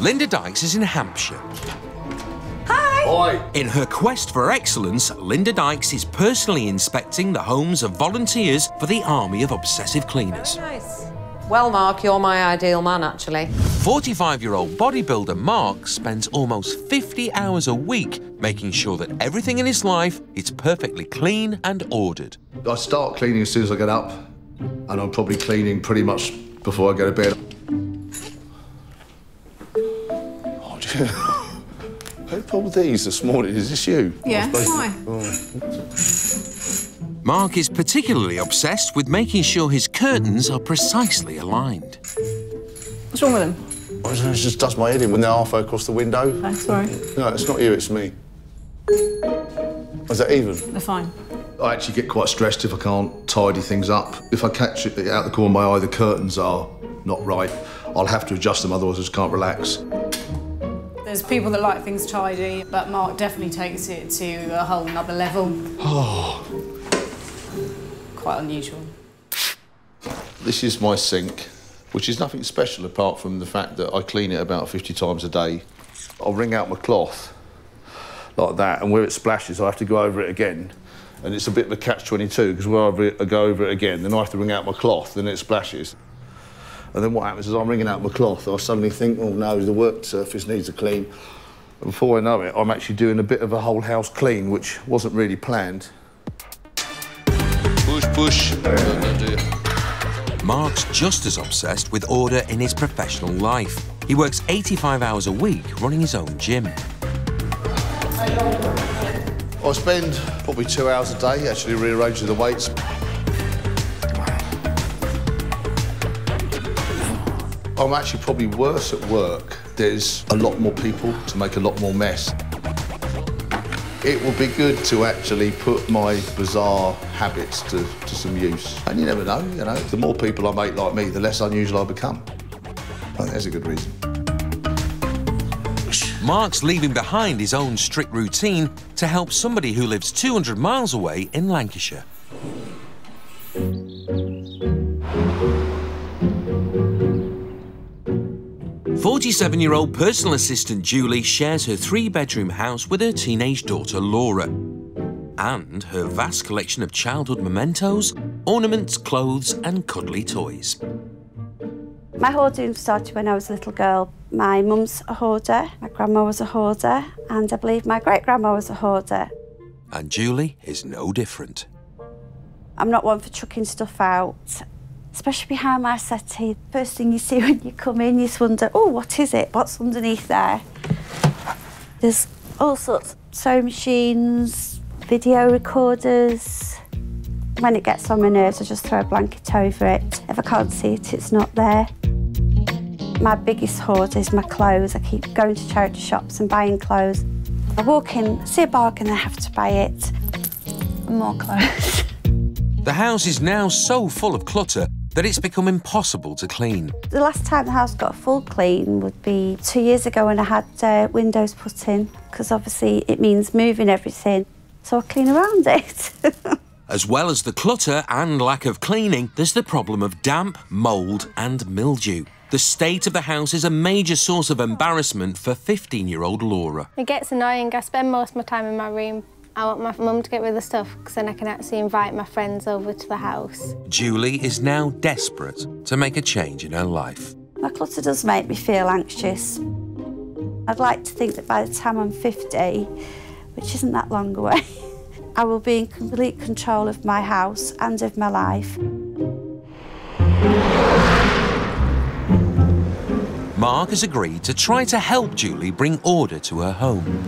Linda Dykes is in Hampshire. Hi! Hi! In her quest for excellence, Linda Dykes is personally inspecting the homes of volunteers for the Army of Obsessive Cleaners. Very nice. Well, Mark, you're my ideal man, actually. 45-year-old bodybuilder Mark spends almost 50 hours a week making sure that everything in his life is perfectly clean and ordered. I start cleaning as soon as I get up, and I'm probably cleaning pretty much before I go to bed. Oh, dear. Who pulled these this morning? Is this you? Yeah, why? Mark is particularly obsessed with making sure his curtains are precisely aligned. What's wrong with them? I don't know, it just does my head in when they're halfway across the window. Oh, sorry. No, it's not you, it's me. Is that even? They're fine. I actually get quite stressed if I can't tidy things up. If I catch it out the corner of my eye, the curtains are not right. I'll have to adjust them, otherwise I just can't relax. There's people that like things tidy, but Mark definitely takes it to a whole nother level. Oh. Quite unusual. This is my sink, which is nothing special apart from the fact that I clean it about 50 times a day. I'll wring out my cloth like that, and where it splashes I have to go over it again, and it's a bit of a catch-22 because where I go over it again, then I have to wring out my cloth, then it splashes. And then what happens is I'm wringing out my cloth, I suddenly think, oh no, the work surface needs a clean. And before I know it, I'm actually doing a bit of a whole house clean, which wasn't really planned. Push. Mark's just as obsessed with order in his professional life. He works 85 hours a week running his own gym. I spend probably 2 hours a day actually rearranging the weights. I'm actually probably worse at work. There's a lot more people to make a lot more mess. It would be good to actually put my bizarre habits to some use. And you never know, you know. The more people I make like me, the less unusual I become. I think that's a good reason. Mark's leaving behind his own strict routine to help somebody who lives 200 miles away in Lancashire. The 47-year-old personal assistant Julie shares her three-bedroom house with her teenage daughter Laura. And her vast collection of childhood mementos, ornaments, clothes and cuddly toys. My hoarding started when I was a little girl. My mum's a hoarder, my grandma was a hoarder, and I believe my great-grandma was a hoarder. And Julie is no different. I'm not one for chucking stuff out. Especially behind my settee. First thing you see when you come in, you just wonder, oh, what is it? What's underneath there? There's all sorts of sewing machines, video recorders. When it gets on my nerves, I just throw a blanket over it. If I can't see it, it's not there. My biggest hoard is my clothes. I keep going to charity shops and buying clothes. I walk in, see a bargain, I have to buy it. And more clothes. The house is now so full of clutter that it's become impossible to clean. The last time the house got a full clean would be 2 years ago when I had windows put in, because obviously it means moving everything, so I clean around it. As well as the clutter and lack of cleaning, there's the problem of damp, mould and mildew. The state of the house is a major source of embarrassment for 15-year-old Laura. It gets annoying. I spend most of my time in my room. I want my mum to get rid of the stuff because then I can actually invite my friends over to the house. Julie is now desperate to make a change in her life. My clutter does make me feel anxious. I'd like to think that by the time I'm 50, which isn't that long away, I will be in complete control of my house and of my life. Mark has agreed to try to help Julie bring order to her home.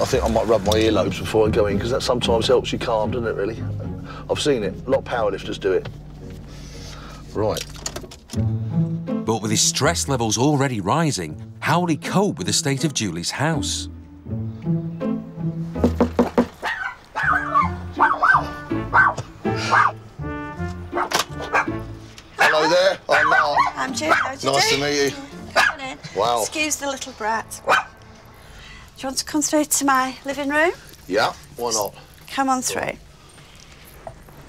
I think I might rub my earlobes before I go in, because that sometimes helps you calm, doesn't it, really? I've seen it. A lot of powerlifters do it. Right. But with his stress levels already rising, how will he cope with the state of Julie's house? Hello there. I'm Mark. I'm Julie. Nice to meet you. Come on in. Wow. Excuse the little brat. Do you want to come straight to my living room? Yeah, why not? Come on through.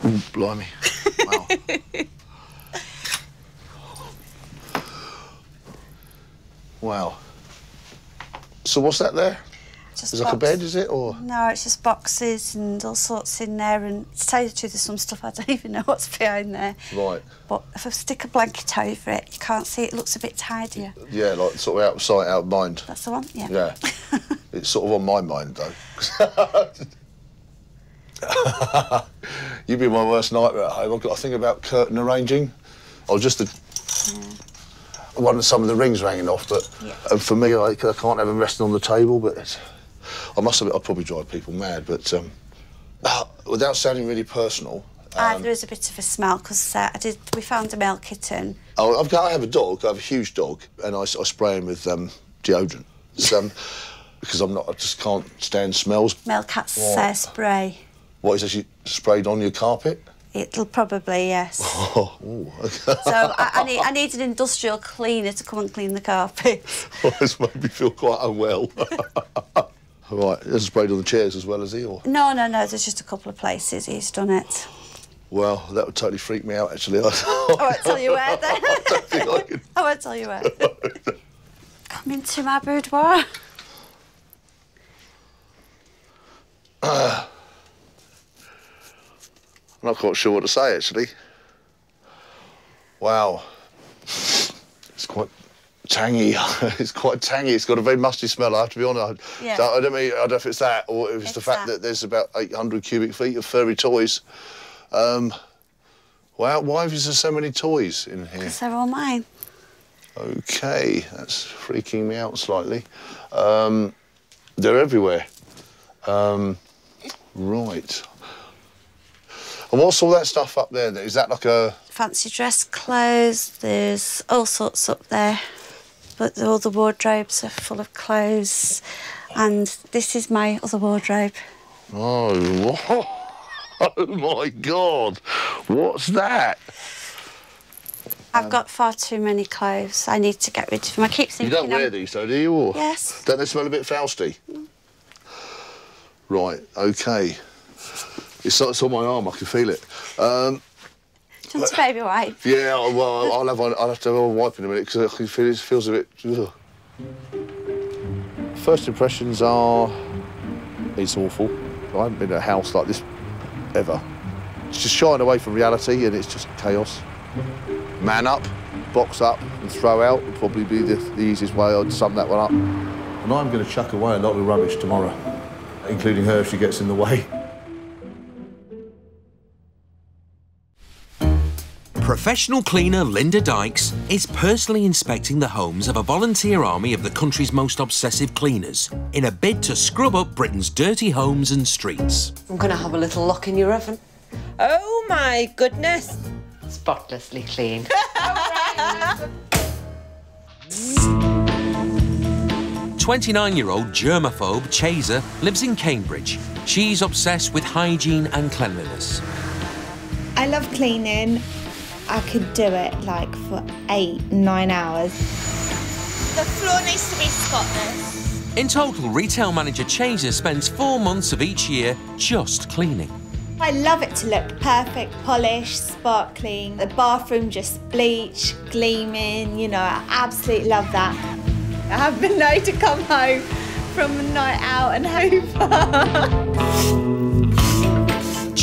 Ooh, blimey. Wow. Wow. So what's that there? Just is it like a bed, is it? Or? No, it's just boxes and all sorts in there. And to tell you the truth, there's some stuff I don't even know what's behind there. Right. But if I stick a blanket over it, you can't see it. It looks a bit tidier. Yeah, like sort of out of sight, out of mind. That's the one, yeah. Yeah. It's sort of on my mind, though. You've been my worst nightmare at home. I've got to think about curtain arranging. Or just the... One of some of the rings hanging off, but for me, I can't have them resting on the table, but... It's, I must admit, I'd probably drive people mad, but without sounding really personal... there is a bit of a smell, because we found a male kitten. Oh, I have a dog, I have a huge dog, and I spray him with deodorant. Because I just can't stand smells. Male cat's spray. What, is actually sprayed on your carpet? It'll probably, yes. Oh, ooh, okay. So I need an industrial cleaner to come and clean the carpet. Well, this made me feel quite unwell. Right, he hasn't sprayed on the chairs as well, has he? Or? No, no, no, there's just a couple of places he's done it. Well, that would totally freak me out, actually. I won't tell you where, then. I don't think I can... I won't tell you where. Come into my boudoir. I'm not quite sure what to say, actually. Wow. It's quite... tangy. It's quite tangy. It's got a very musty smell, I have to be honest. Yeah. So I don't mean, I don't know if it's that or if it's the fact that there's about 800 cubic feet of furry toys. Wow, why is there so many toys in here? Because they're all mine. OK, that's freaking me out slightly. They're everywhere. Right. And what's all that stuff up there? Is that like a... Fancy dress clothes, there's all sorts up there. But all the wardrobes are full of clothes. And this is my other wardrobe. Oh, oh my God. What's that? I've got far too many clothes. I need to get rid of them. I keep thinking... You don't wear these, though, do you? Or? Yes. Don't they smell a bit Fausty? Mm. Right, OK. It's on my arm, I can feel it. Do you want a baby wipe? Yeah, well, I'll have to have a wipe in a minute, because I can feel it feels a bit... Ugh. First impressions are... It's awful. I haven't been in a house like this ever. It's just shying away from reality, and it's just chaos. Man up, box up, and throw out would probably be the easiest way I'd sum that one up. And I'm going to chuck away a lot of rubbish tomorrow, including her if she gets in the way. Professional cleaner Linda Dykes is personally inspecting the homes of a volunteer army of the country's most obsessive cleaners in a bid to scrub up Britain's dirty homes and streets. I'm going to have a little look in your oven. Oh, my goodness. Spotlessly clean. All right. 29-year-old germaphobe Chayza lives in Cambridge. She's obsessed with hygiene and cleanliness. I love cleaning. I could do it, like, for 8, 9 hours. The floor needs to be spotless. In total, retail manager Chayza spends 4 months of each year just cleaning. I love it to look perfect, polished, sparkling. The bathroom just bleach, gleaming, you know, I absolutely love that. I have been known to come home from a night out and over.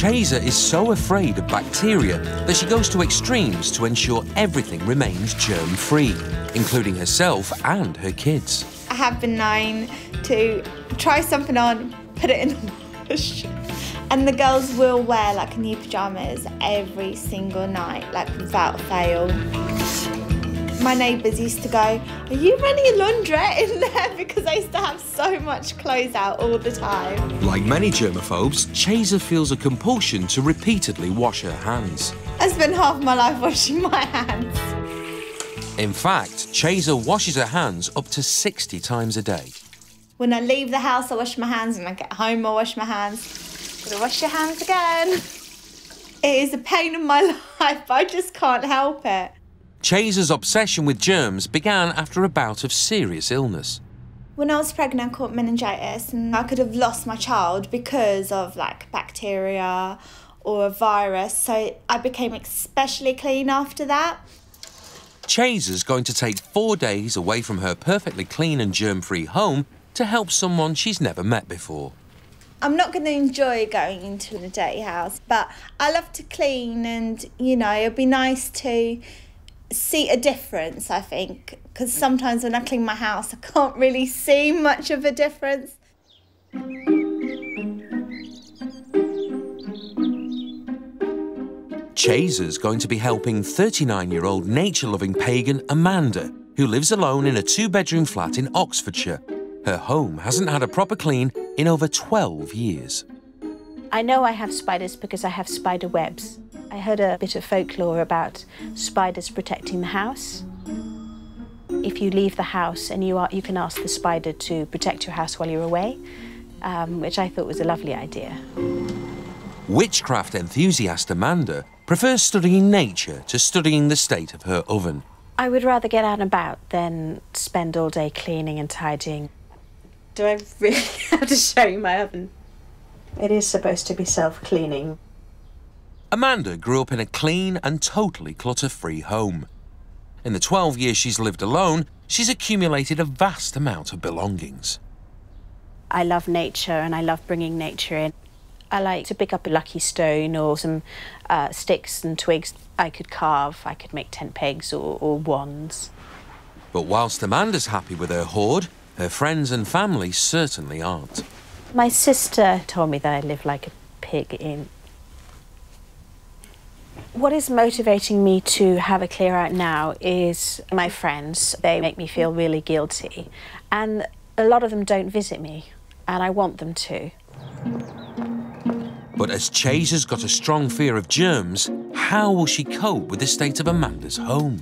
Chayza is so afraid of bacteria that she goes to extremes to ensure everything remains germ-free, including herself and her kids. I have been known to try something on, put it in the wash, and the girls will wear, like, new pyjamas every single night, like, without fail. My neighbours used to go, "Are you running a laundrette in there?" Because I used to have so much clothes out all the time. Like many germaphobes, Chayza feels a compulsion to repeatedly wash her hands. I spent half my life washing my hands. In fact, Chayza washes her hands up to 60 times a day. When I leave the house, I wash my hands. When I get home, I wash my hands. Gotta wash your hands again. It is a pain in my life, I just can't help it. Chayza's obsession with germs began after a bout of serious illness. When I was pregnant, I caught meningitis, and I could have lost my child because of, like, bacteria or a virus, so I became especially clean after that. Chayza's going to take 4 days away from her perfectly clean and germ-free home to help someone she's never met before. I'm not going to enjoy going into a dirty house, but I love to clean and, you know, it'd be nice to see a difference, I think, because sometimes when I clean my house, I can't really see much of a difference. Chayza's going to be helping 39-year-old nature-loving pagan Amanda, who lives alone in a 2-bedroom flat in Oxfordshire. Her home hasn't had a proper clean in over 12 years. I know I have spiders because I have spider webs. I heard a bit of folklore about spiders protecting the house. If you leave the house and you can ask the spider to protect your house while you're away, which I thought was a lovely idea. Witchcraft enthusiast Amanda prefers studying nature to studying the state of her oven. I would rather get out and about than spend all day cleaning and tidying. Do I really have to show you my oven? It is supposed to be self-cleaning. Amanda grew up in a clean and totally clutter-free home. In the 12 years she's lived alone, she's accumulated a vast amount of belongings. I love nature and I love bringing nature in. I like to pick up a lucky stone or some sticks and twigs. I could carve, I could make tent pegs or wands. But whilst Amanda's happy with her hoard, her friends and family certainly aren't. My sister told me that I live like a pig in. What is motivating me to have a clear out now is my friends. They make me feel really guilty. And a lot of them don't visit me, and I want them to. But as Chayza's got a strong fear of germs, how will she cope with the state of Amanda's home?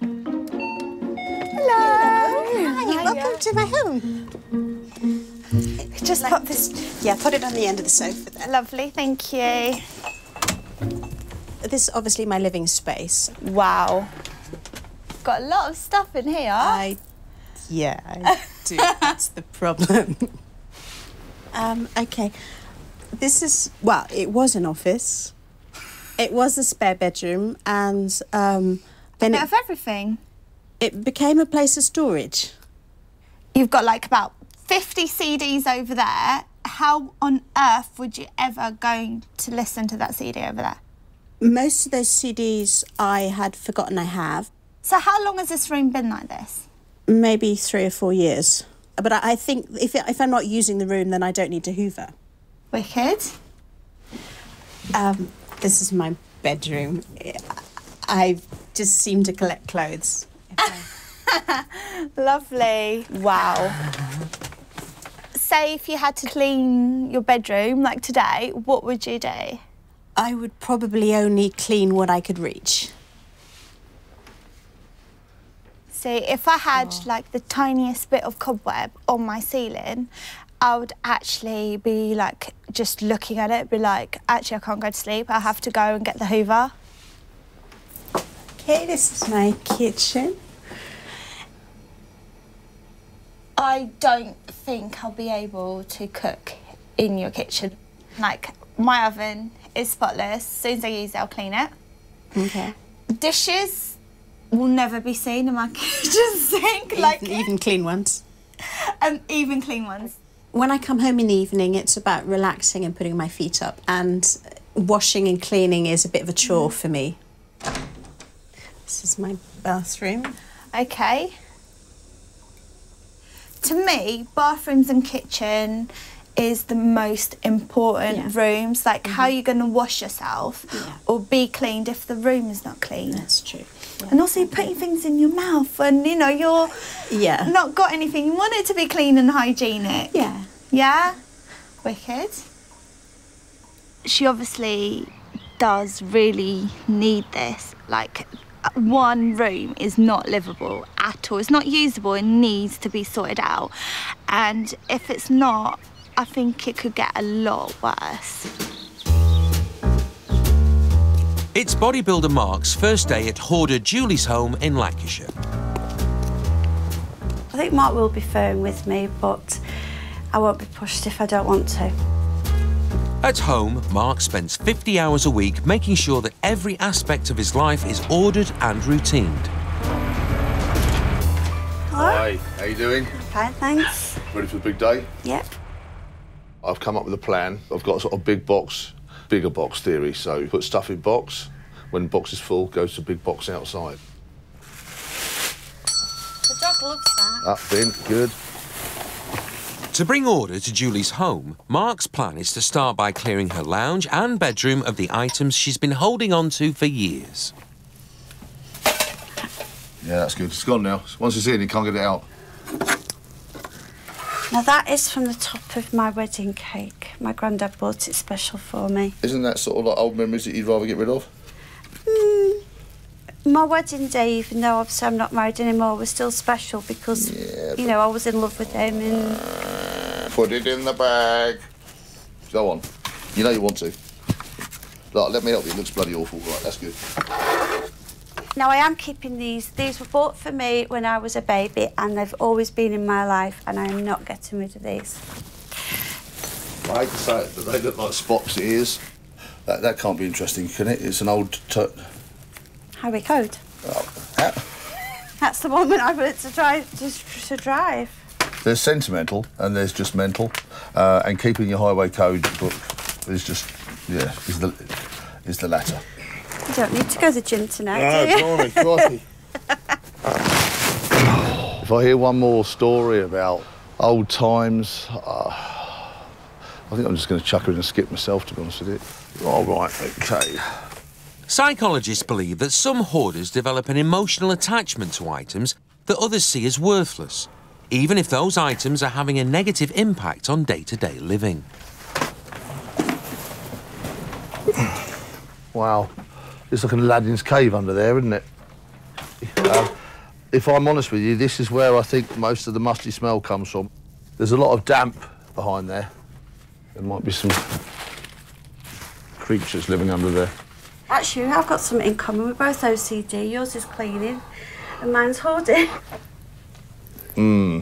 Hello. Hi, welcome to my home. Just put this... Yeah, put it on the end of the sofa there. Lovely, thank you. This is obviously my living space. Wow. Got a lot of stuff in here. Yeah, I do. That's the problem. OK. This is, well, it was an office. It was a spare bedroom and then a bit of everything. It became a place of storage. You've got like about 50 CDs over there. How on earth would you ever go to listen to that CD over there? Most of those CDs I had forgotten I have. So how long has this room been like this? Maybe 3 or 4 years. But I think if I'm not using the room, then I don't need to hoover. Wicked. This is my bedroom. I just seem to collect clothes. Lovely. Wow. Say if you had to clean your bedroom, like today, what would you do? I would probably only clean what I could reach. See, if I had, like, the tiniest bit of cobweb on my ceiling, I would actually be, like, just looking at it, be like, actually, I can't go to sleep. I have to go and get the hoover. OK, this is my kitchen. I don't think I'll be able to cook in your kitchen. Like, my oven is spotless. As soon as I use it, I'll clean it. OK. Dishes will never be seen in my kitchen sink. Like even clean ones. Even clean ones. When I come home in the evening, it's about relaxing and putting my feet up, and washing and cleaning is a bit of a chore for me. This is my bathroom. OK. To me, bathrooms and kitchen is the most important rooms. Like, how are you going to wash yourself or be cleaned if the room is not clean? That's true. Yeah. And also putting things in your mouth and, you know, you're not got anything. You want it to be clean and hygienic. Yeah. Yeah? Wicked. She obviously does really need this. Like, one room is not livable at all. It's not usable. It needs to be sorted out. And if it's not, I think it could get a lot worse. It's bodybuilder Mark's first day at hoarder Julie's home in Lancashire. I think Mark will be firm with me, but I won't be pushed if I don't want to. At home, Mark spends 50 hours a week making sure that every aspect of his life is ordered and routined. Hi. How you doing? Fine, thanks. Ready for the big day? Yep. I've come up with a plan. I've got a sort of big box, bigger box theory. So put stuff in box. When box is full, goes to big box outside. The dog loves that. Up bin, good. To bring order to Julie's home, Mark's plan is to start by clearing her lounge and bedroom of the items she's been holding on to for years. Yeah, that's good. It's gone now. Once it's in, you can't get it out. Now, that is from the top of my wedding cake. My granddad bought it special for me. Isn't that sort of like old memories that you'd rather get rid of? My wedding day, even though obviously I'm not married anymore, was still special because, you know, I was in love with him and... Put it in the bag. Go on. You know you want to. Look, let me help you. It looks bloody awful. Right, that's good. Now, I am keeping these. These were bought for me when I was a baby and they've always been in my life and I am not getting rid of these. I hate to say it, but they look like Spock's ears. That can't be interesting, can it? It's an old... Highway code. Oh, that. That's the one that I learnt to drive. There's sentimental and there's just mental, and keeping your highway code book is just is the latter. You don't need to go to the gym tonight. No, do you? Blimey, if I hear one more story about old times, I think I'm just going to chuck her in and skip myself. To be honest with you. All right. Okay. Psychologists believe that some hoarders develop an emotional attachment to items that others see as worthless, even if those items are having a negative impact on day-to-day living. Wow. It's like an Aladdin's cave under there, isn't it? If I'm honest with you, this is where I think most of the musty smell comes from. There's a lot of damp behind there. There might be some creatures living under there. Actually, I've got something in common. We're both OCD. Yours is cleaning and mine's hoarding. Hmm.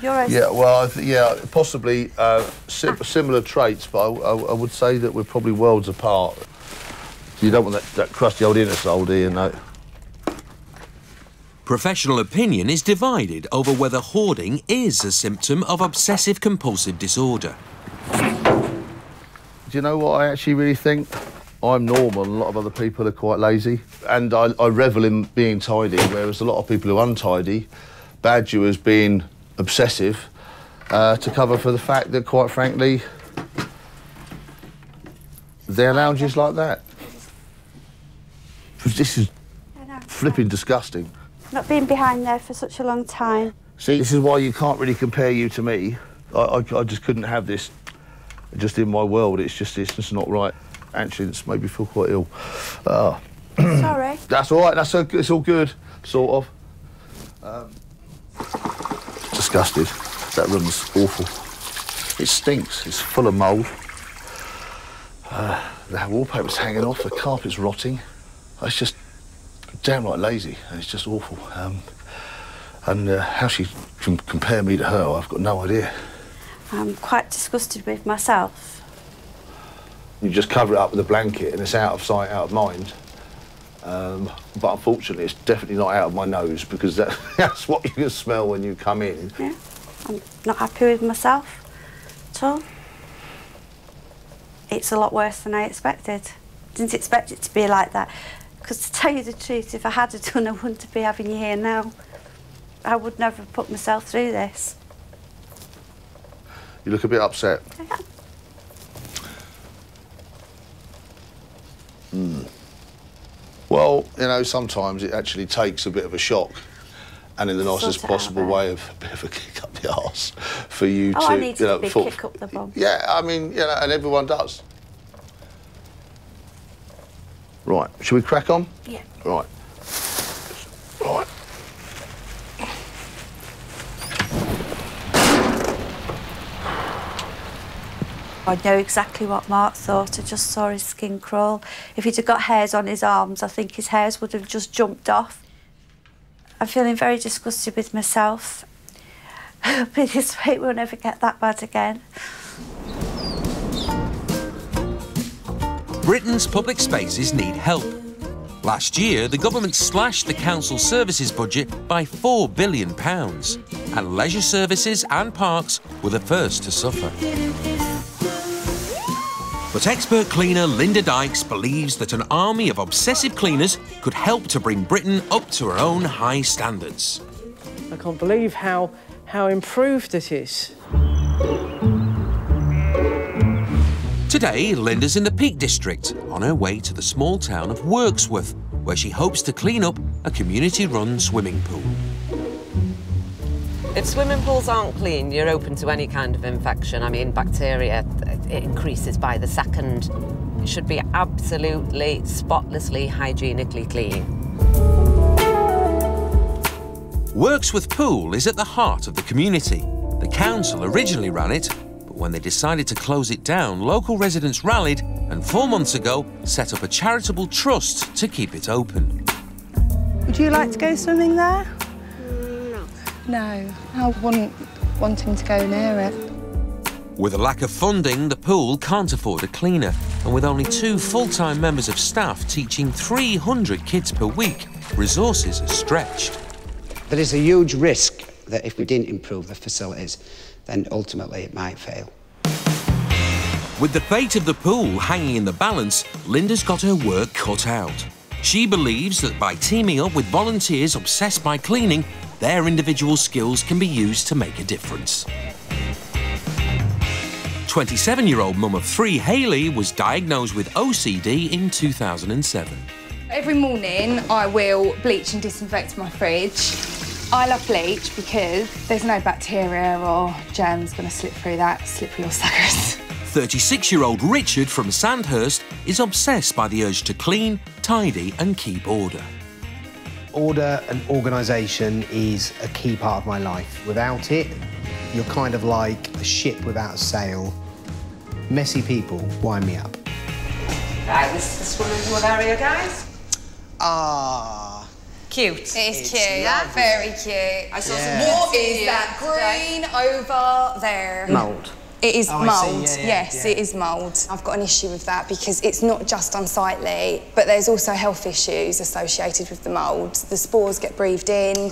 You're OCD. Yeah, well, possibly similar traits, but I would say that we're probably worlds apart. You don't want that crusty old inner soul, do you? No. Professional opinion is divided over whether hoarding is a symptom of obsessive-compulsive disorder. Do you know what I actually really think? I'm normal, and a lot of other people are quite lazy. And I revel in being tidy, whereas a lot of people who are untidy badge you as being obsessive to cover for the fact that, quite frankly, their lounge is like that. This is flipping disgusting. Not being behind there for such a long time. See, this is why you can't really compare you to me. I just couldn't have this just in my world. It's just not right. Actually, it's made me feel quite ill. Sorry. That's all right. It's all good, sort of. Disgusted. That room's awful. It stinks. It's full of mould. The wallpaper's hanging off. The carpet's rotting. It's just downright lazy, and it's just awful. How she can compare me to her, I've got no idea. I'm quite disgusted with myself. You just cover it up with a blanket and it's out of sight, out of mind. But unfortunately, it's definitely not out of my nose because that's what you can smell when you come in. Yeah, I'm not happy with myself at all. It's a lot worse than I expected. Didn't expect it to be like that. Because to tell you the truth, if I had done, I wouldn't be having you here now. I would never have put myself through this. You look a bit upset. I am. Mm. Well, you know, sometimes it actually takes a bit of a shock and in the nicest possible way of a bit of a kick up the arse for you to... Oh, I need to be kick up the bum. Yeah, I mean, you know, and everyone does. Right, should we crack on? Yeah. Right. Right. I know exactly what Mark thought. I just saw his skin crawl. If he'd have got hairs on his arms, I think his hairs would have just jumped off. I'm feeling very disgusted with myself. But this weight will never get that bad again. Britain's public spaces need help. Last year, the government slashed the council services budget by £4 billion, and leisure services and parks were the first to suffer. But expert cleaner Linda Dykes believes that an army of obsessive cleaners could help to bring Britain up to her own high standards. I can't believe how improved it is. Today, Linda's in the Peak District, on her way to the small town of Wirksworth, where she hopes to clean up a community-run swimming pool. If swimming pools aren't clean, you're open to any kind of infection. I mean, bacteria, it increases by the second. It should be absolutely, spotlessly, hygienically clean. Wirksworth Pool is at the heart of the community. The council originally ran it, when they decided to close it down, local residents rallied and 4 months ago set up a charitable trust to keep it open. Would you like to go swimming there? No. No, I wouldn't want him to go near it. With a lack of funding, the pool can't afford a cleaner, and with only 2 full-time members of staff teaching 300 kids per week, resources are stretched. There is a huge risk that if we didn't improve the facilities, then ultimately it might fail. With the fate of the pool hanging in the balance, Linda's got her work cut out. She believes that by teaming up with volunteers obsessed by cleaning, their individual skills can be used to make a difference. 27-year-old mum of 3, Hayley, was diagnosed with OCD in 2007. Every morning I will bleach and disinfect my fridge. I love bleach because there's no bacteria or germs going to slip through that slippery little suckers. 36-year-old Richard from Sandhurst is obsessed by the urge to clean, tidy and keep order. Order and organisation is a key part of my life. Without it, you're kind of like a ship without a sail. Messy people wind me up. Right, this is the swimming pool area, guys. Cute. It's cute, lovely. Very cute. I saw some what is that green over there? Mould. It is mould, yes, it is mould. I've got an issue with that because it's not just unsightly, but there's also health issues associated with the mould. The spores get breathed in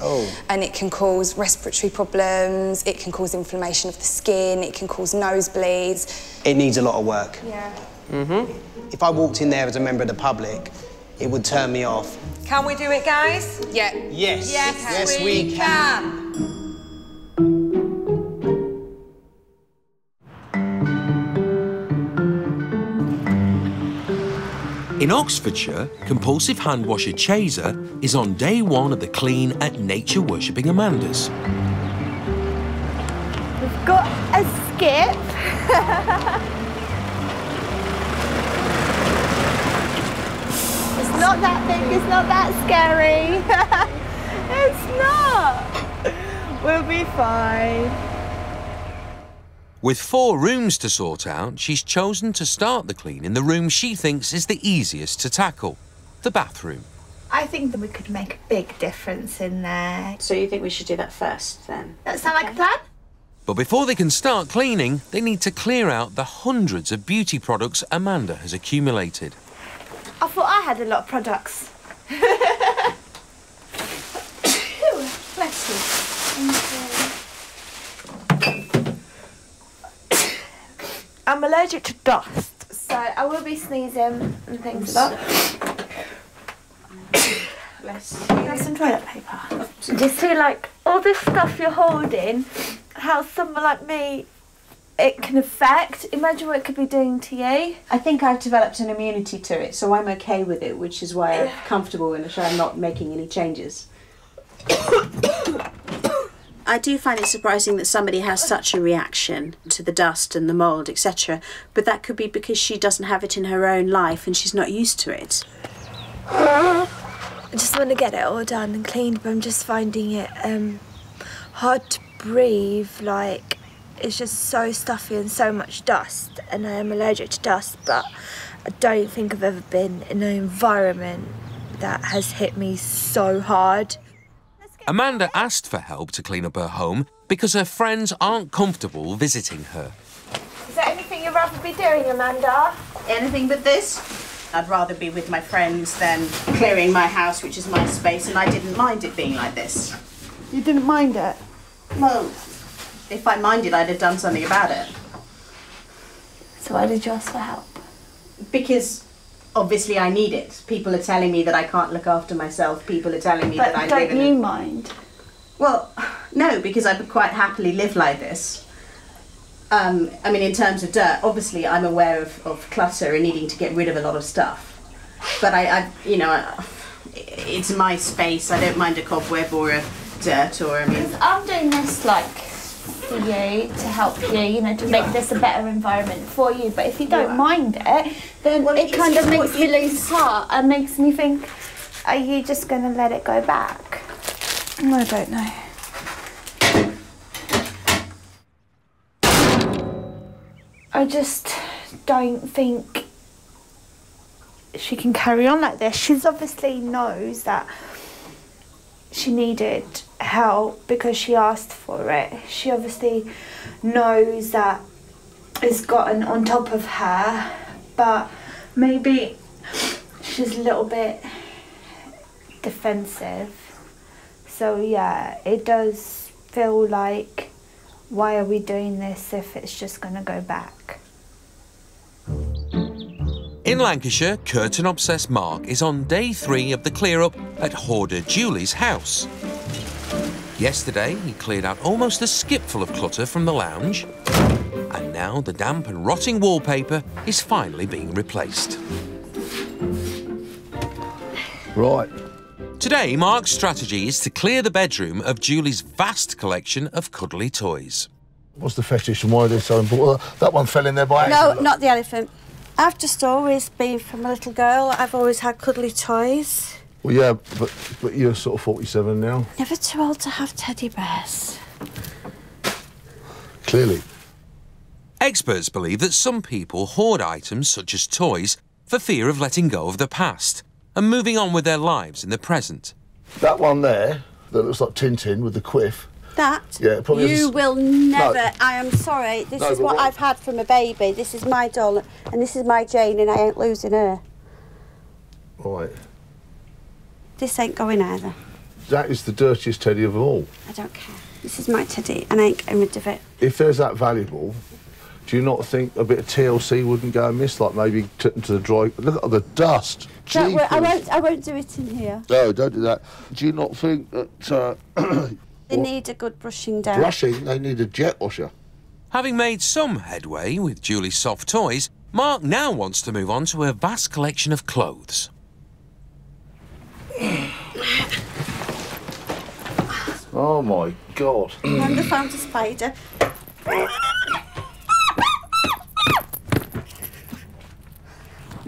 and it can cause respiratory problems, it can cause inflammation of the skin, it can cause nosebleeds. It needs a lot of work. Yeah. Mm-hmm. If I walked in there as a member of the public, it would turn me off. Can we do it, guys? Yeah. Yes. Yes, we can. In Oxfordshire, compulsive hand washer Chayza is on day 1 of the clean at nature worshipping Amanda's. We've got a skip. It's not that big, it's not that scary. It's not. We'll be fine. With 4 rooms to sort out, she's chosen to start the clean in the room she thinks is the easiest to tackle, the bathroom. I think that we could make a big difference in there. So you think we should do that first, then? That sound like a plan? But before they can start cleaning, they need to clear out the hundreds of beauty products Amanda has accumulated. I thought I had a lot of products. Bless you. I'm allergic to dust, so I will be sneezing and things like that. Bless you. Have some toilet paper. You see, like, all this stuff you're holding, how someone like me, it can affect. Imagine what it could be doing to you. I think I've developed an immunity to it, so I'm okay with it, which is why I'm comfortable in it, so I'm not making any changes. I do find it surprising that somebody has such a reaction to the dust and the mould, etc. But that could be because she doesn't have it in her own life and she's not used to it. I just want to get it all done and cleaned, but I'm just finding it hard to breathe, like, it's just so stuffy and so much dust, and I am allergic to dust, but I don't think I've ever been in an environment that has hit me so hard. Amanda asked for help to clean up her home because her friends aren't comfortable visiting her. Is there anything you'd rather be doing, Amanda? anything but this. I'd rather be with my friends than clearing my house, which is my space, and I didn't mind it being like this. You didn't mind it? Well, if I minded, I'd have done something about it. So why did you ask for help? Because obviously I need it. People are telling me that I can't look after myself. People are telling me that I live in... But don't you mind? Well, no, because I could quite happily live like this. I mean, in terms of dirt, obviously I'm aware of clutter and needing to get rid of a lot of stuff. But it's my space. I don't mind a cobweb or a dirt or... I'm doing this, like, for you, to help you, you know, to make this a better environment for you. But if you don't mind it, then it kind of makes me lose heart and makes me think, are you just going to let it go back? I don't know. I just don't think she can carry on like this. She's obviously knows that she needed help because she asked for it. She obviously knows that it's gotten on top of her, but maybe she's a little bit defensive. So yeah, it does feel like, why are we doing this if it's just going to go back? In Lancashire, curtain-obsessed Mark is on day 3 of the clear-up at hoarder Julie's house. Yesterday, he cleared out almost a skipful of clutter from the lounge, and now the damp and rotting wallpaper is finally being replaced. Right. Today, Mark's strategy is to clear the bedroom of Julie's vast collection of cuddly toys. What's the fetish and why are they so important? That one fell in there by accident. No, not the elephant. I've just always been, from a little girl, I've always had cuddly toys. Well, yeah, but you're sort of 47 now. Never too old to have teddy bears. Clearly. Experts believe that some people hoard items such as toys for fear of letting go of the past and moving on with their lives in the present. That one there, that looks like Tintin with the quiff. That? Yeah, probably. You will never... No. I am sorry. This is what I've had from a baby. This is my doll, and this is my Jane, and I ain't losing her. Right. This ain't going either. That is the dirtiest teddy of all. I don't care. This is my teddy, and I ain't getting rid of it. If there's that valuable, do you not think a bit of TLC wouldn't go amiss, like maybe to the dry... Look at the dust. I won't do it in here. No, don't do that. Do you not think that... They need a good brushing down. Brushing? They need a jet washer. Having made some headway with Julie's soft toys, Mark now wants to move on to her vast collection of clothes. Oh, my God. Amanda found a spider.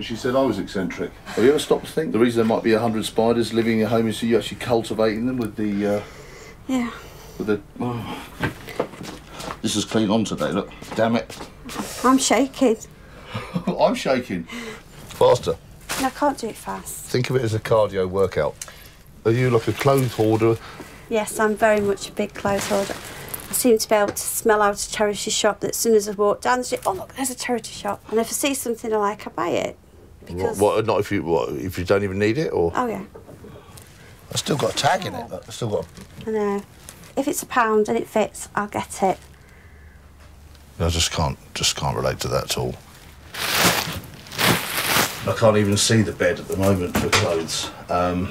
She said I was eccentric. Have you ever stopped to think the reason there might be 100 spiders living in your home is you're actually cultivating them with the... Yeah. With the... Oh. This is clean on today, look. Damn it. I'm shaking. I'm shaking. Faster. No, I can't do it fast. Think of it as a cardio workout. Are you like a clothes hoarder? Yes, I'm very much a big clothes hoarder. I seem to be able to smell out a charity shop that as soon as I walk down the street, oh, look, there's a charity shop. And if I see something I like, I buy it. Because... What, not if you, what, if you don't even need it, or...? Oh, yeah. I've still got a tag in it, I've still got a... I know. If it's £1 and it fits, I'll get it. I just can't relate to that at all. I can't even see the bed at the moment for clothes. I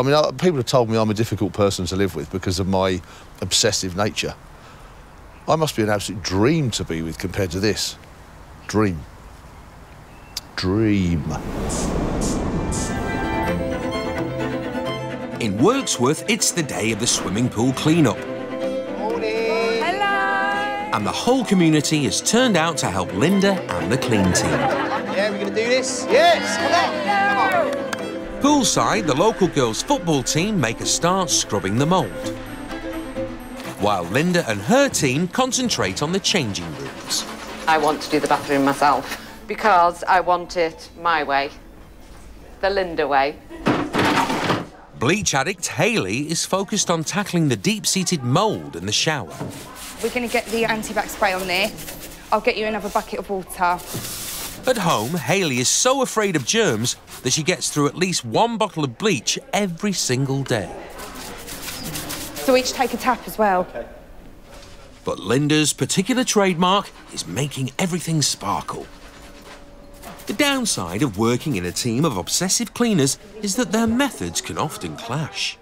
mean, people have told me I'm a difficult person to live with because of my obsessive nature. I must be an absolute dream to be with compared to this. Dream. In Wirksworth, it's the day of the swimming pool clean-up. Morning. Hello. And the whole community has turned out to help Linda and the clean team. Yeah, we're going to do this. Yes, come on. Poolside, the local girls' football team make a start scrubbing the mould, while Linda and her team concentrate on the changing rooms. I want to do the bathroom myself, because I want it my way, the Linda way. Bleach addict Hayley is focused on tackling the deep-seated mould in the shower. We're going to get the anti-vax spray on there. I'll get you another bucket of water. At home, Hayley is so afraid of germs that she gets through at least one bottle of bleach every single day. So each take a tap as well. Okay. But Linda's particular trademark is making everything sparkle. The downside of working in a team of obsessive cleaners is that their methods can often clash.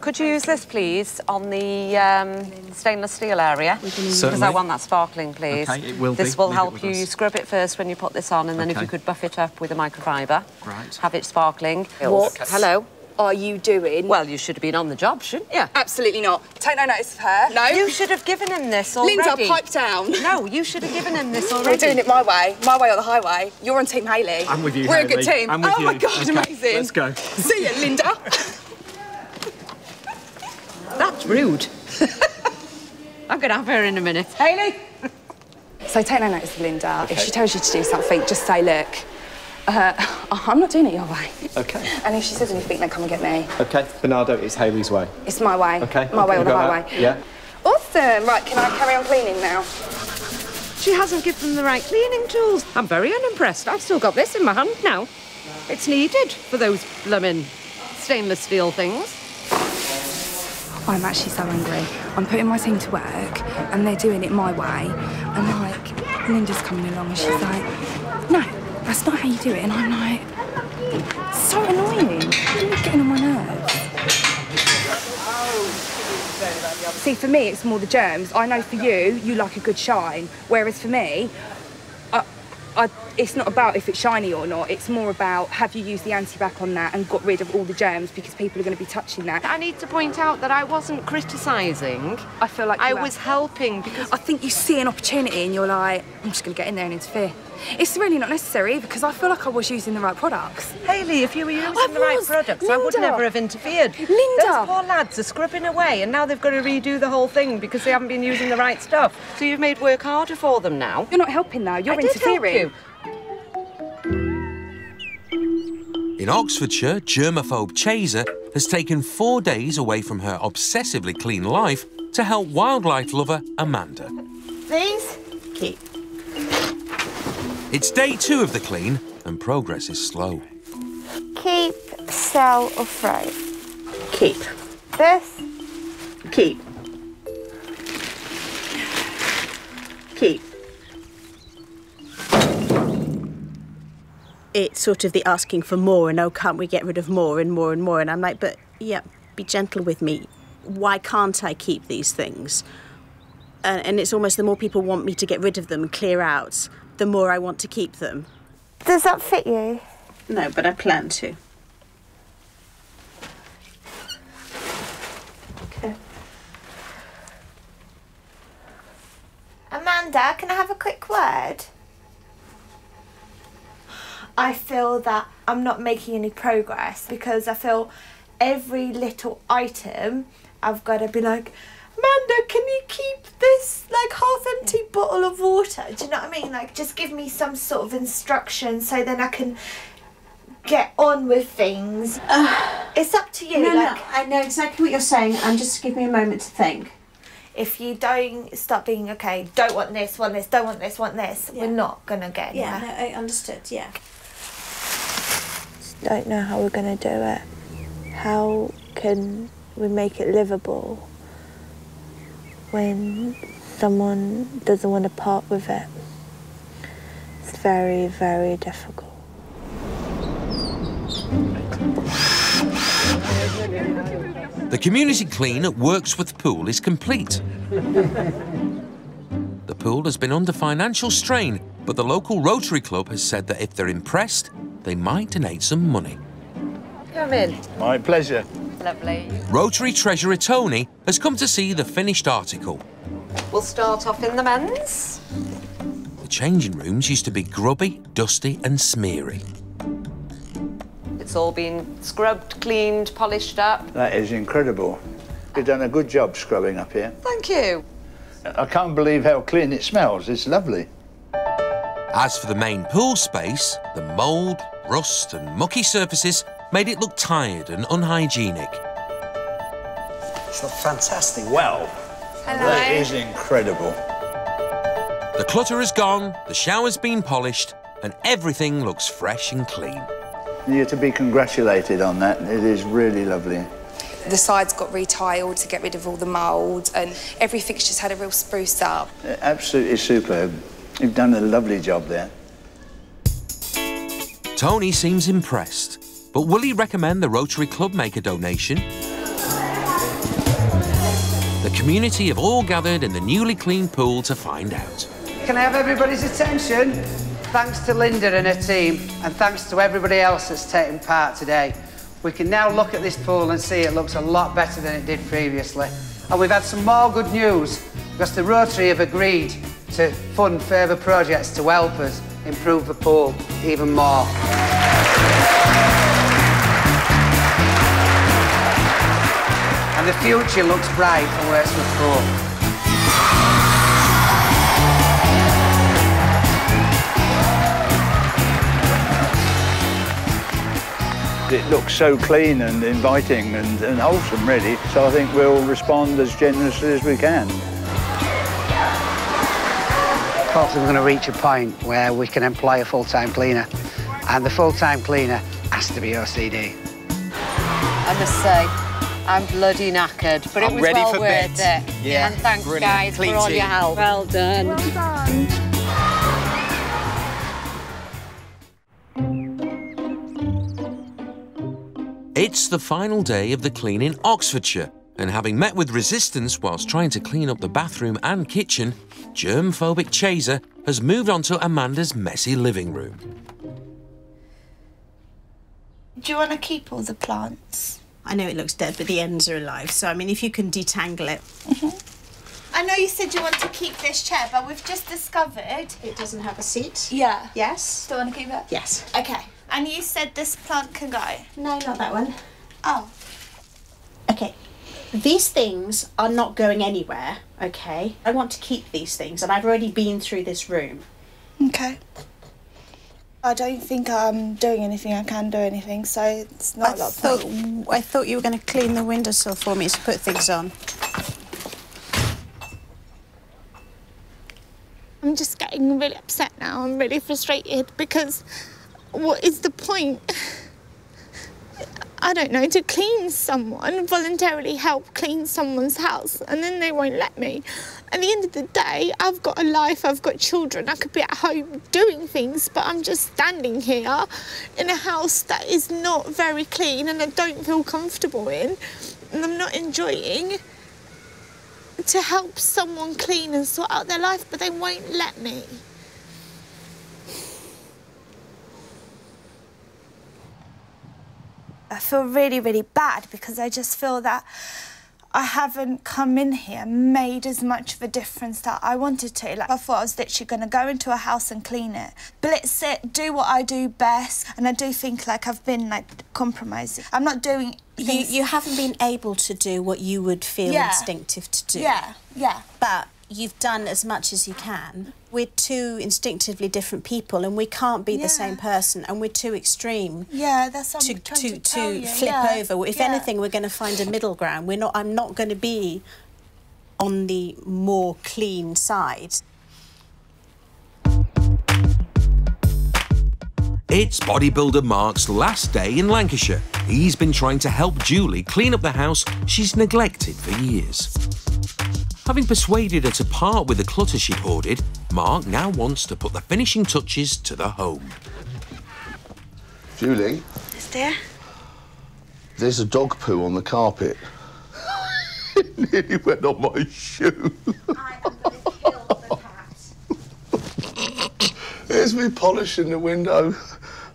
Could you use this, please, on the stainless steel area? Because I want that sparkling, please. Okay, it will be. This will help you scrub it first when you put this on, and then if you could buff it up with a microfiber, right. Have it sparkling. What? Hello. Are you doing? Well, you should have been on the job, shouldn't you? Absolutely not. Take no notice of her. No. You should have given him this already. Linda, pipe down. No, you should have given him this already. We're doing it my way or the highway. You're on Team Hayley. I'm with you, Hayley. We're a good team. I'm with you. Oh, my God, okay. Amazing. Let's go. See you, Linda. That's rude. I'm going to have her in a minute. Hayley! So take no notice of Linda. Okay. If she tells you to do something, just say, look, I'm not doing it your way. OK. And if she says anything, then come and get me. OK. Bernardo, it's Hayley's way. It's my way. OK. My way or the highway. Yeah. Awesome. Right, can I carry on cleaning now? She hasn't given them the right cleaning tools. I'm very unimpressed. I've still got this in my hand now. It's needed for those bloomin' stainless steel things. I'm actually so angry. I'm putting my team to work, and they're doing it my way. And they're like, Linda's coming along, and she's like, no. That's not how you do it, and I'm like, it's so annoying. It's getting on my nerves. See, for me, it's more the germs. I know for you, you like a good shine. Whereas for me, it's not about if it's shiny or not. It's more about have you used the anti-bac on that and got rid of all the germs because people are going to be touching that. I need to point out that I wasn't criticising. I feel like I was helping because I think you see an opportunity and you're like, I'm just going to get in there and interfere. It's really not necessary because I feel like I was using the right products. Hayley, if you were using the right products, Linda. I would never have interfered. Linda! Those poor lads are scrubbing away and now they've got to redo the whole thing because they haven't been using the right stuff. So you've made work harder for them now. You're not helping now, you're interfering. In Oxfordshire, germaphobe Chayza has taken 4 days away from her obsessively clean life to help wildlife lover Amanda. Please keep. It's day 2 of the clean, and progress is slow. Keep, sell or throw. Keep. This. Keep. Keep. It's sort of the asking for more, and oh, can't we get rid of more and more and more? And I'm like, but, yeah, be gentle with me. Why can't I keep these things? And it's almost the more people want me to get rid of them and clear out, the more I want to keep them. Does that fit you? No, but I plan to. Okay. Amanda, can I have a quick word? I feel that I'm not making any progress because I feel every little item I've got to be like, Amanda, can you keep this, like, half-empty bottle of water? Do you know what I mean? Like, just give me some sort of instruction so then I can get on with things. It's up to you. No, like, no, I know exactly what you're saying, and just give me a moment to think. If you don't start being, OK, don't want this, want this, don't want this, want this, yeah. We're not going to get anywhere. Yeah, no, I understood, yeah. I don't know how we're going to do it. How can we make it livable when someone doesn't want to part with it? It's very, very difficult. The community clean at Wirksworth Pool is complete. The pool has been under financial strain, but the local Rotary Club has said that if they're impressed, they might donate some money. Come in. My pleasure. Lovely. Rotary Treasurer Tony has come to see the finished article. We'll start off in the men's. The changing rooms used to be grubby, dusty and smeary. It's all been scrubbed, cleaned, polished up. That is incredible. You've done a good job scrubbing up here. Thank you. I can't believe how clean it smells. It's lovely. As for the main pool space, the mould, rust and mucky surfaces made it look tired and unhygienic. It's not fantastic. Well, Hello. That is incredible. The clutter is gone, the shower's been polished, and everything looks fresh and clean. You're to be congratulated on that. It is really lovely. The sides got retiled to get rid of all the mould, and every fixture's had a real spruce up. Absolutely superb. You've done a lovely job there. Tony seems impressed, but will he recommend the Rotary Club make a donation? The community have all gathered in the newly cleaned pool to find out. Can I have everybody's attention? Thanks to Linda and her team, and thanks to everybody else that's taken part today. We can now look at this pool and see it looks a lot better than it did previously. And we've had some more good news, because the Rotary have agreed to fund further projects to help us improve the pool even more. And the future looks bright for Wirksworth Pool. It looks so clean and inviting and wholesome, really, so I think we'll respond as generously as we can. Hopefully we're going to reach a point where we can employ a full-time cleaner, and the full-time cleaner has to be OCD. I must say, I'm bloody knackered, but it was well worth it. Yeah. And thanks, brilliant guys, clean for all your help. Well done. Well done. It's the final day of the clean in Oxfordshire, and having met with resistance whilst trying to clean up the bathroom and kitchen, germ-phobic Chayza has moved on to Amanda's messy living room. Do you want to keep all the plants? I know it looks dead, but the ends are alive, so, I mean, if you can detangle it. I know you said you want to keep this chair, but we've just discovered... It doesn't have a seat? Yeah. Yes? Do you want to keep it? Yes. OK. And you said this plant can go? No, not that one. Oh. OK. These things are not going anywhere, OK? I want to keep these things, and I've already been through this room. OK. I don't think I'm doing anything, I can do anything, so it's not a lot of fun. I thought you were going to clean the windowsill for me to put things on. I'm just getting really upset now. I'm really frustrated because... What is the point? I don't know, to clean someone, voluntarily help clean someone's house, and then they won't let me. At the end of the day, I've got a life, I've got children, I could be at home doing things, but I'm just standing here in a house that is not very clean and I don't feel comfortable in, and I'm not enjoying to help someone clean and sort out their life, but they won't let me. I feel really, really bad because I just feel that I haven't come in here made as much of a difference that I wanted to. Like, I thought I was literally going to go into a house and clean it, blitz it, do what I do best, and I do think, like, I've been, like, compromising. I'm not doing things... You haven't been able to do what you would feel instinctive to do. Yeah, yeah. But you've done as much as you can. We're two instinctively different people, and we can't be the same person, and we're too extreme. Yeah, that's what I'm trying to tell you. To flip over. If anything, we're going to find a middle ground. We're not. I'm not going to be on the more clean side. It's bodybuilder Mark's last day in Lancashire. He's been trying to help Julie clean up the house she's neglected for years. Having persuaded her to part with the clutter she hoarded, Mark now wants to put the finishing touches to the home. Julie? Is there? There's a dog poo on the carpet. It nearly went on my shoe. I'm going to kill the cat. There's me polishing the window,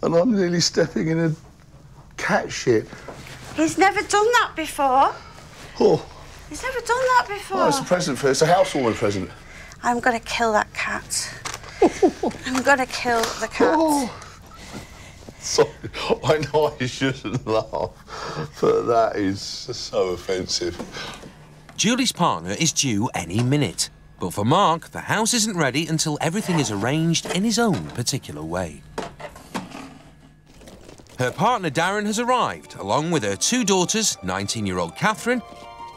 and I'm nearly stepping in a cat shit. He's never done that before. Oh. He's never done that before. Oh, it's a present for her. It's a housewarming present. I'm going to kill that cat. I'm going to kill the cat. Oh. Sorry, I know I shouldn't laugh, but that is so offensive. Julie's partner is due any minute. But for Mark, the house isn't ready until everything is arranged in his own particular way. Her partner, Darren, has arrived, along with her two daughters, 19-year-old Catherine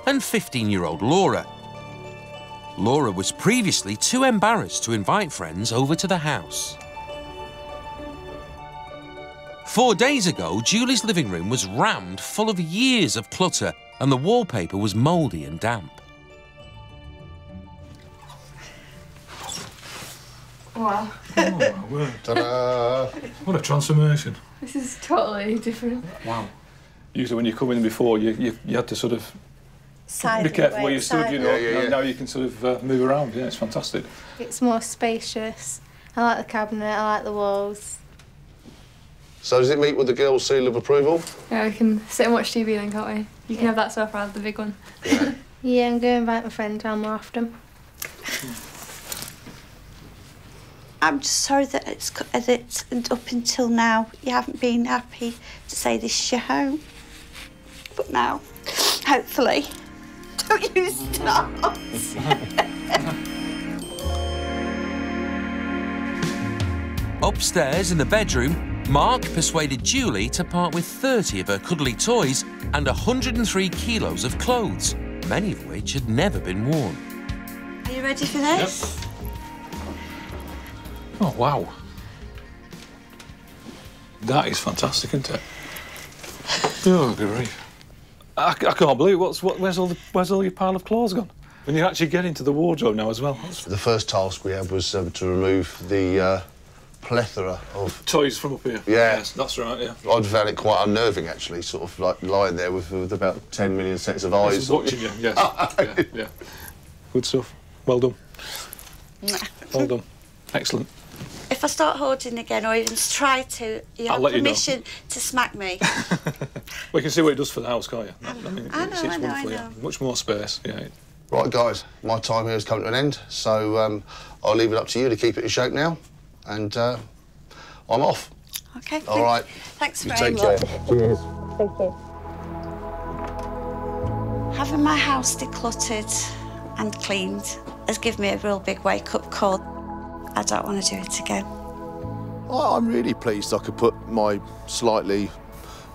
and 15-year-old Laura. Laura was previously too embarrassed to invite friends over to the house. 4 days ago, Julie's living room was rammed full of years of clutter and the wallpaper was mouldy and damp. Wow. Oh, my word. Ta-da! What a transformation. This is totally different. Wow. Usually when you come in before, you had to sort of be careful where you stood, you know. Yeah. Now you can sort of move around. Yeah, it's fantastic. It's more spacious. I like the cabinet, I like the walls. So does it meet with the girls' seal of approval? Yeah, we can sit and watch TV then, can't we? You can have that sofa, I have the big one. Yeah, yeah, I'm going to invite my friend down more often. I'm just sorry that it's up until now you haven't been happy to say this is your home. But now, hopefully, don't you start. Upstairs in the bedroom, Mark persuaded Julie to part with 30 of her cuddly toys and 103 kilos of clothes, many of which had never been worn. Are you ready for this? Yep. Oh, wow. That is fantastic, isn't it? Oh, grief. I can't believe it. Where's all your pile of clothes gone? When you actually get into the wardrobe now as well. The first task we had was to remove the plethora of... Toys from up here? Yeah. Yes, that's right, yeah. I found it quite unnerving, actually, sort of like lying there with about 10 million sets of eyes. Just watching you, yes. Yeah, yeah. Good stuff. Well done. Well done. Excellent. If I start hoarding again, or even try to, you have permission to smack me. We can see what it does for the house, can't you? I know. Much more space, yeah. Right, guys, my time here has come to an end, so I'll leave it up to you to keep it in shape now, and I'm off. OK. All right. Thanks very much. Take care. Cheers. Thank you. Having my house decluttered and cleaned has given me a real big wake-up call. I don't want to do it again. Oh, I'm really pleased I could put my slightly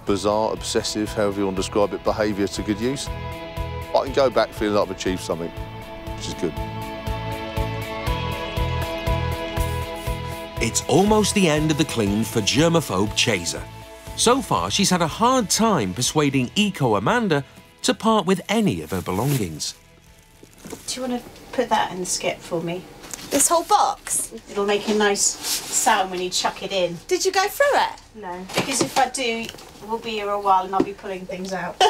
bizarre, obsessive, however you want to describe it, behaviour to good use. I can go back feeling like I've achieved something, which is good. It's almost the end of the clean for germaphobe Chayza. So far, she's had a hard time persuading eco Amanda to part with any of her belongings. Do you want to put that in the skip for me? This whole box? It'll make a nice sound when you chuck it in. Did you go through it? No, because if I do, we'll be here a while and I'll be pulling things out.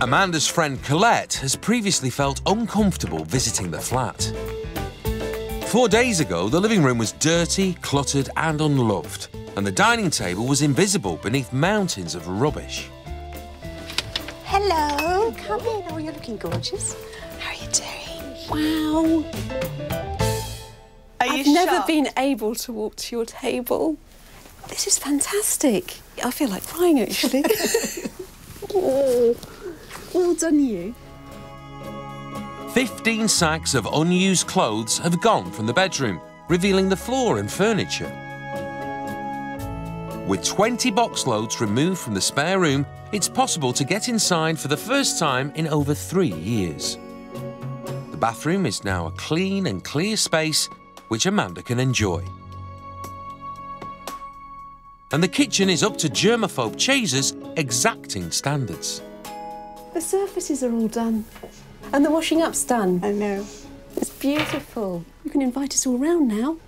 Amanda's friend Colette has previously felt uncomfortable visiting the flat. 4 days ago, the living room was dirty, cluttered and unloved, and the dining table was invisible beneath mountains of rubbish. Hello. Come in. Oh, you're looking gorgeous. How are you doing? Wow. I've never been able to walk to your table. This is fantastic. I feel like crying, actually. Oh, well done, you. 15 sacks of unused clothes have gone from the bedroom, revealing the floor and furniture. With 20 box loads removed from the spare room, it's possible to get inside for the first time in over 3 years. The bathroom is now a clean and clear space which Amanda can enjoy. And the kitchen is up to germaphobe Chayza's exacting standards. The surfaces are all done. And the washing up's done. I know. It's beautiful. You can invite us all round now.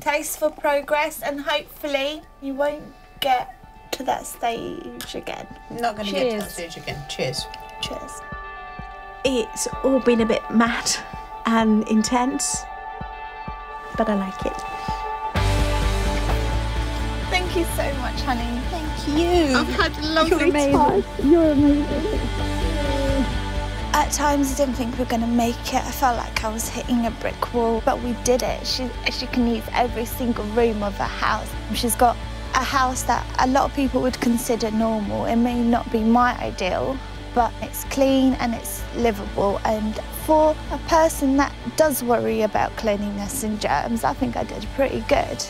Tasteful progress, and hopefully you won't get to that stage again. Not going to get to that stage again. Cheers. Cheers. It's all been a bit mad and intense, but I like it. Thank you so much, honey. Thank you. I've had a lovely time. You're amazing. At times, I didn't think we were going to make it. I felt like I was hitting a brick wall, but we did it. She can use every single room of her house. She's got a house that a lot of people would consider normal. It may not be my ideal, but it's clean and it's livable. And for a person that does worry about cleanliness and germs, I think I did pretty good.